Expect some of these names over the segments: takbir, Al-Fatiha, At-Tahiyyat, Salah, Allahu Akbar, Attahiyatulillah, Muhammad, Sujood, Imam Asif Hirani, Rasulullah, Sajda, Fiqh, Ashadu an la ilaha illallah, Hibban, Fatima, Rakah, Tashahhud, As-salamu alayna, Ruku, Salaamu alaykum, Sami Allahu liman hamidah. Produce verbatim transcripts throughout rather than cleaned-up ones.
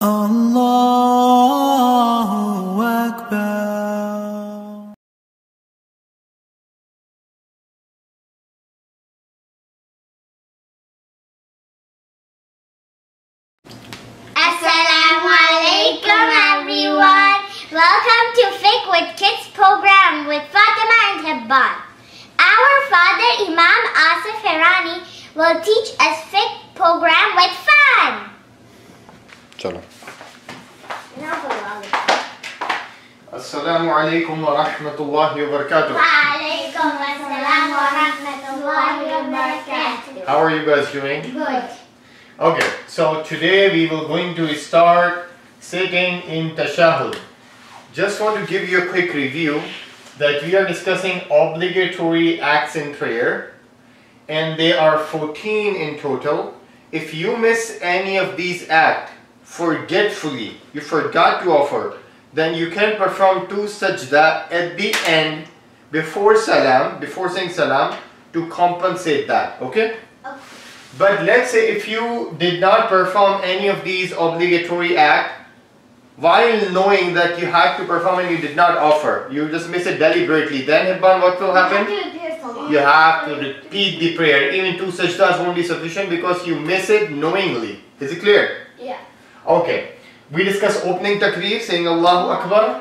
Allahu Akbar. As-salamu alaykum everyone. Welcome to Fiqh with Kids program with Fatima and Hibban. Our father Imam Asif Hirani will teach us Fiqh program with fun. Chalo. As-salamu alaykum wa rahmatullahi wa barakatuh. Wa alaykum as-salamu wa rahmatullahi wa barakatuh. How are you guys doing? Good. Okay, so today we will going to start sitting in Tashahhud. Just want to give you a quick review that we are discussing obligatory acts in prayer, and they are fourteen in total. If you miss any of these acts, forgetfully, you forgot to offer, then you can perform two sajda at the end before salam, before saying salam, to compensate that, okay? Okay. But let's say if you did not perform any of these obligatory acts while knowing that you had to perform and you did not offer, you just miss it deliberately, then Hibban, what will happen? You have to repeat the prayer. Even two sajdas won't be sufficient because you miss it knowingly. Is it clear? Yeah. Okay, we discuss opening takbir, saying Allahu Akbar,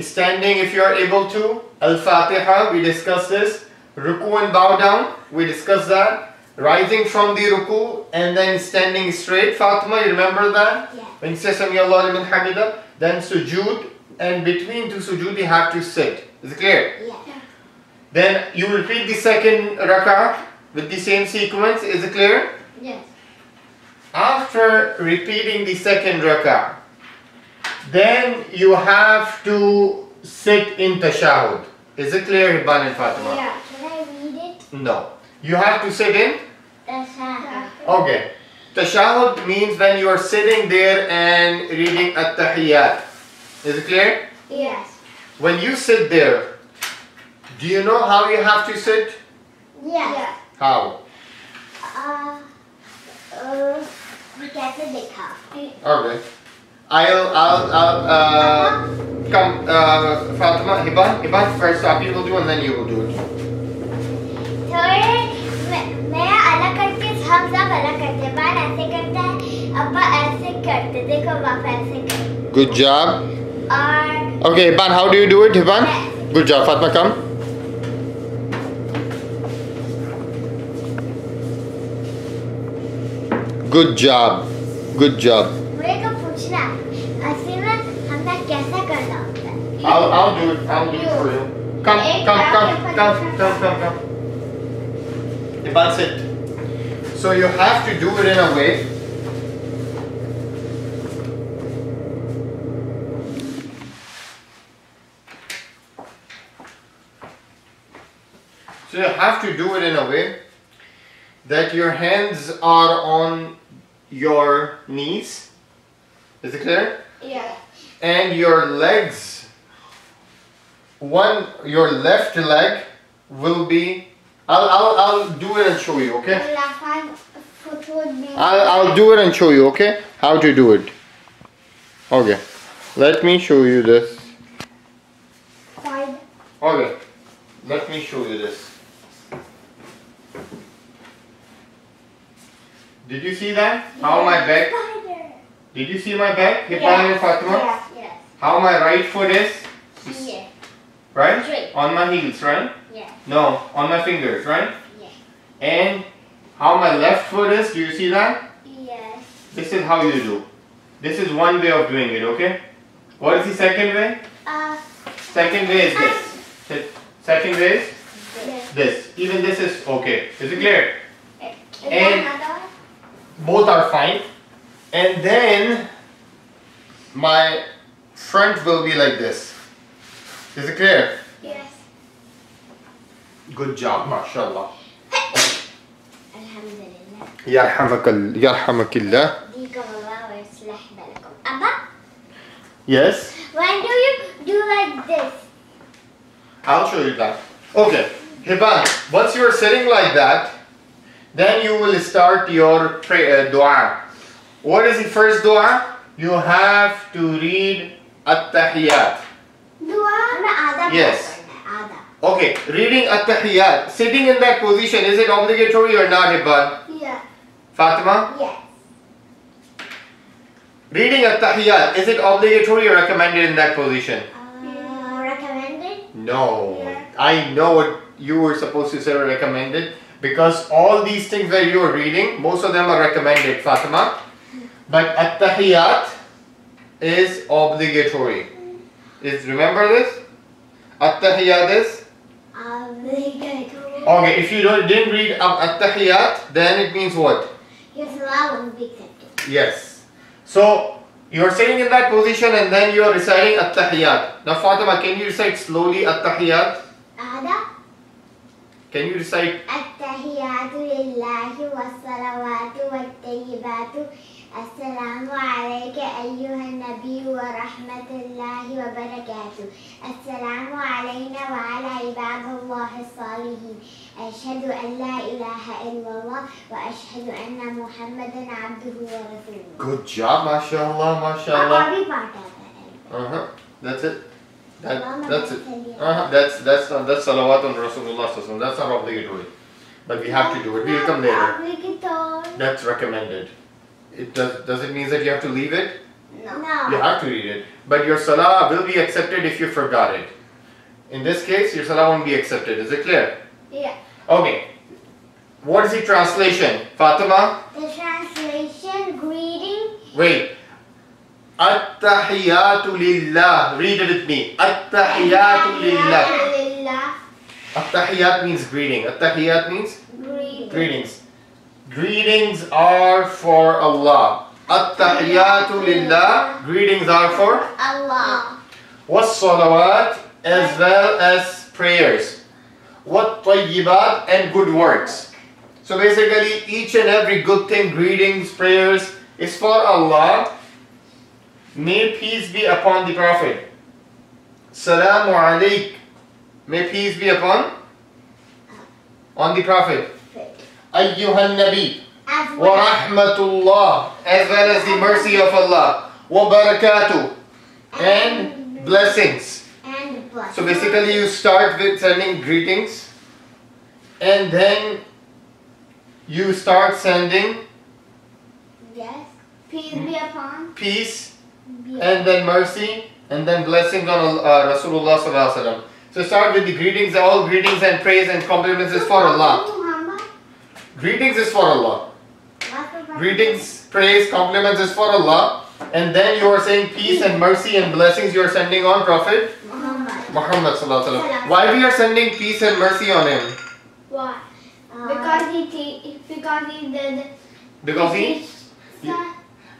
standing if you are able to, Al-Fatiha, we discuss this, Ruku and bow down, we discuss that, rising from the Ruku and then standing straight, Fatima, you remember that? Yeah. When you say Sami Allahu liman hamidah, then Sujood, and between two Sujood you have to sit, is it clear? Yeah. Then you repeat the second Rakah with the same sequence, is it clear? Yes. After repeating the second rakah, then you have to sit in Tashahhud. Is it clear, Hibban and Fatima? Yeah. Can I read it? No. You have to sit in? Tashahhud. Okay. Tashahhud means when you are sitting there and reading At-Tahiyyat. Is it clear? Yes. When you sit there, do you know how you have to sit? Yeah. Yeah. How? Uh, uh... Okay. I'll, I'll, I'll, uh, come, uh, Fatima, Hibban, Hibban first, so you will do and then you will do it. Good job. Okay, Hibban, how do you do it, Hibban? Good job, Fatima, come. Good job. Good job. I'll, I'll do it. I'll do it for you. Come, come, come, come, come, come, come. That's it. So you have to do it in a way. So you have to do it in a way that your hands are on your knees, is it clear? Yeah. And your legs, one, your left leg will be, I'll, I'll, I'll do it and show you, okay? I'll, I'll do it and show you, okay? How to do it. Okay, let me show you this. Okay, let me show you this. Did you see that? Yes. How my back? Did you see my back? Hibban yes. and Fatima? Yes. Yes. How my right foot is? Yes. Right? Straight. On my heels, right? Yes. No, on my fingers, right? Yes. And how my left foot is? Do you see that? Yes. This is how you do. This is one way of doing it, okay? What is the second way? Uh, second way is this. Second way is this. this. Even this is okay. Is it clear? Yes. And both are fine, and then my front will be like this. Is it clear? Yes. Good job, mashallah. Alhamdulillah. Yarhamakallah. Yes. When do you do like this? I'll show you that. Okay, Hibban, once you are sitting like that, then you will start your prayer, uh, dua. What is the first dua? you have to read At-Tahiyyat. Yes. Okay, reading At-Tahiyyat. Sitting in that position, is it obligatory or not, Hibban? Yeah. Fatima? Yes. Reading At-Tahiyyat, is it obligatory or recommended in that position? Uh, recommended? No. Yeah. I know what you were supposed to say recommended, because all these things that you are reading, most of them are recommended, Fatima. But At-Tahiyyat is obligatory. Is, remember this? At-Tahiyyat is? Obligatory. Okay, if you don't, didn't read At-Tahiyyat, then it means what? Your salah won't be accepted. Yes. So, you're sitting in that position and then you're reciting At-Tahiyyat. Now Fatima, can you recite slowly At-Tahiyyat? Can you recite? Attahiyatulillah wa salawatu wa tayyibatu. As-salamu alayka ayyuhan nabiyyu wa rahmatullahi wa barakatuh. As-salamu alayna wa ala ibadallahi as-salihin. Ashadu an la ilaha illallah wa ashadu anna Muhammadan abduhu wa rasuluh. Good job, mashallah, mashallah. Every part of it. Uh-huh. That's it. That, that's it. Uh-huh. That's that's not, that's salawat on Rasulullah. That's not obligatory, but we have to do it. We'll come later. That's recommended. It does. Does it mean that you have to leave it? No. You have to read it, but your salah will be accepted if you forgot it. In this case, your salah won't be accepted. Is it clear? Yeah. Okay. What is the translation, Fatima? The translation greeting. Wait. At-Tahiyyatulillah. Read it with me. At-Tahiyyatulillah. At-Tahiyyat means greeting. At-Tahiyyat means greetings. Greetings. Greetings are for Allah. At-Tahiyyatulillah. Greetings are for Allah. Was-salawat, as well as prayers. Wat-tayyibat, and good works. So basically, each and every good thing, greetings, prayers, is for Allah. May peace be upon the Prophet. Salaamu alaykum. May peace be upon on the Prophet. Ayyuhan Nabi. Wa rahmatullah. As well as the mercy of Allah. Wa barakatuh. And blessings. So basically you start with sending greetings. And then you start sending. Yes. Peace be upon. Peace. And then mercy, and then blessings on uh, Rasulullah sallallahu alaihi wasallam. So start with the greetings. All greetings and praise and compliments is for Allah. Greetings is for Allah. Greetings, praise, compliments is for Allah. And then you are saying peace and mercy and blessings you are sending on Prophet Muhammad, Muhammad sallallahu alaihi wasallam. Why we are sending peace and mercy on him? Why? Because he because he did. Because he.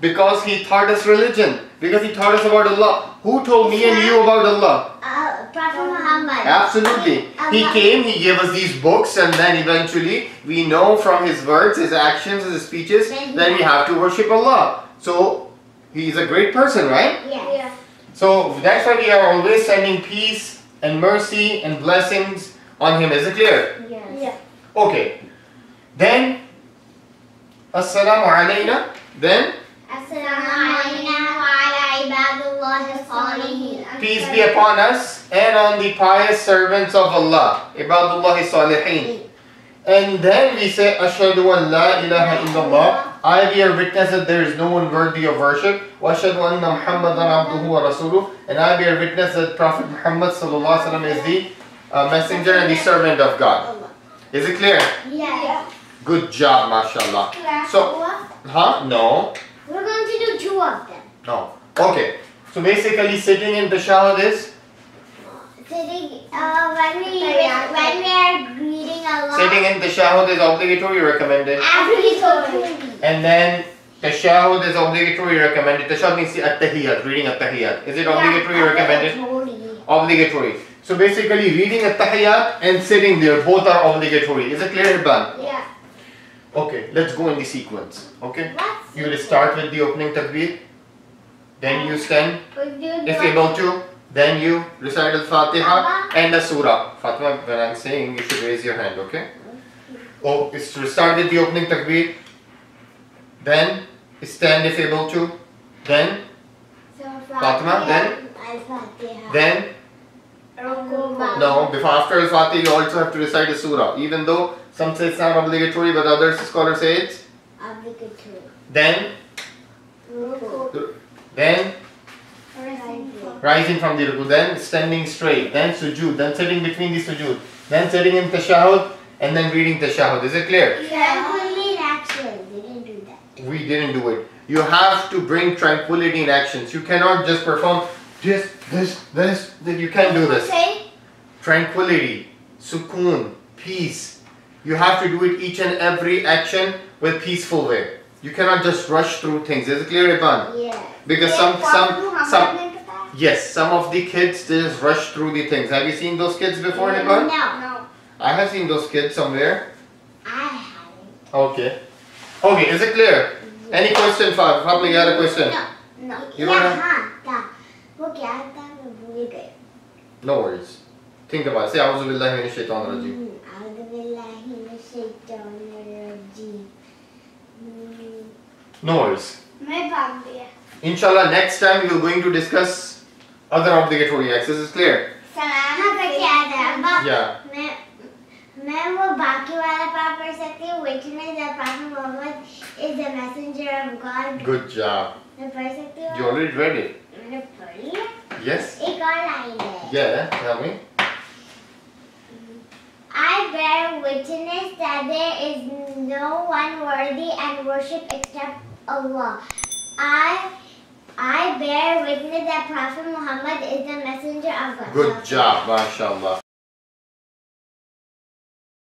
Because he taught us religion. Because he taught us about Allah. Who told me and you about Allah? Uh, Prophet Muhammad. Absolutely. He came, he gave us these books, and then eventually we know from his words, his actions, his speeches that we have to worship Allah. So, he is a great person, right? Yeah. yeah. So, that's why we are always sending peace and mercy and blessings on him. Is it clear? Yes. Yeah. Okay. Then, As-salamu alayna. Then, peace be upon us and on the pious servants of Allah, Ibadullahi Salihin. And then we say, Ashadu an la ilaha illallah. I bear witness that there is no one worthy of worship. Wa ashadu anna Muhammadan abduhu wa rasuluh. And I bear witness that Prophet Muhammad sallallahu alaihi wasallam is the uh, messenger and the servant of God. Is it clear? Yeah. Good job, mashallah. So, huh? No. We're going to do two of them. No. Okay. So basically sitting in Tashahhud is? Sitting, uh, when we, when we are greeting Allah. Sitting in Tashahhud is obligatory or recommended? Obligatory. And then Tashahhud is obligatory or recommended? Tashahhud means At-Tahiyyat, reading At-Tahiyyat. Is it obligatory yeah, or recommended? Obligatory. So basically reading At-Tahiyyat and sitting there, both are obligatory. Is it clear, Hibban? Yeah. Okay, let's go in the sequence. Okay? What? You will start with the opening takbir. Then you stand, if able to, then you recite Al-Fatiha and the surah. Fatima, when I'm saying, you should raise your hand, okay? Oh, start with the opening takbir. Then stand if able to. Then? So Fatima, then? Al-Fatiha. Then? Ruku. No, before after Al-Fatiha you also have to recite a surah. Even though some say it's not obligatory, but other scholars say it's obligatory. Then? Ruku. Then? Rising from the ruku, then standing straight, then sujood, then sitting between the sujood, then sitting in tashahhud, and then reading tashahhud. Is it clear? Yeah, only in action. We didn't do that. We didn't do it. You have to bring tranquility in actions. You cannot just perform this, this, this. You can't do this. Tranquility, sukoon, peace. You have to do it each and every action with peaceful way. You cannot just rush through things. Is it clear, Hibban? Yeah. Because some, some, some. Yes, some of the kids just rush through the things. Have you seen those kids before, Hibban? No, no. I have seen those kids somewhere. I haven't. Okay. Okay, is it clear? Yeah. Any question, Father? Probably you had a question. No, no. You don't have? No worries. Think about it. Say, Auzubillahimine Shaitan Raji. Auzubillahimine Shaitan Raji. No worries. Inshallah, next time we are going to discuss other obligatory acts. Is clear? Salaamu alaykum. Yeah. I can do the rest, which means that Prophet Muhammad is the messenger of God. Good job. You already read it. Yes. Yeah, tell me. I bear witness that there is no one worthy and worship except Allah. I I bear witness that Prophet Muhammad is the messenger of God. Good job, mashallah.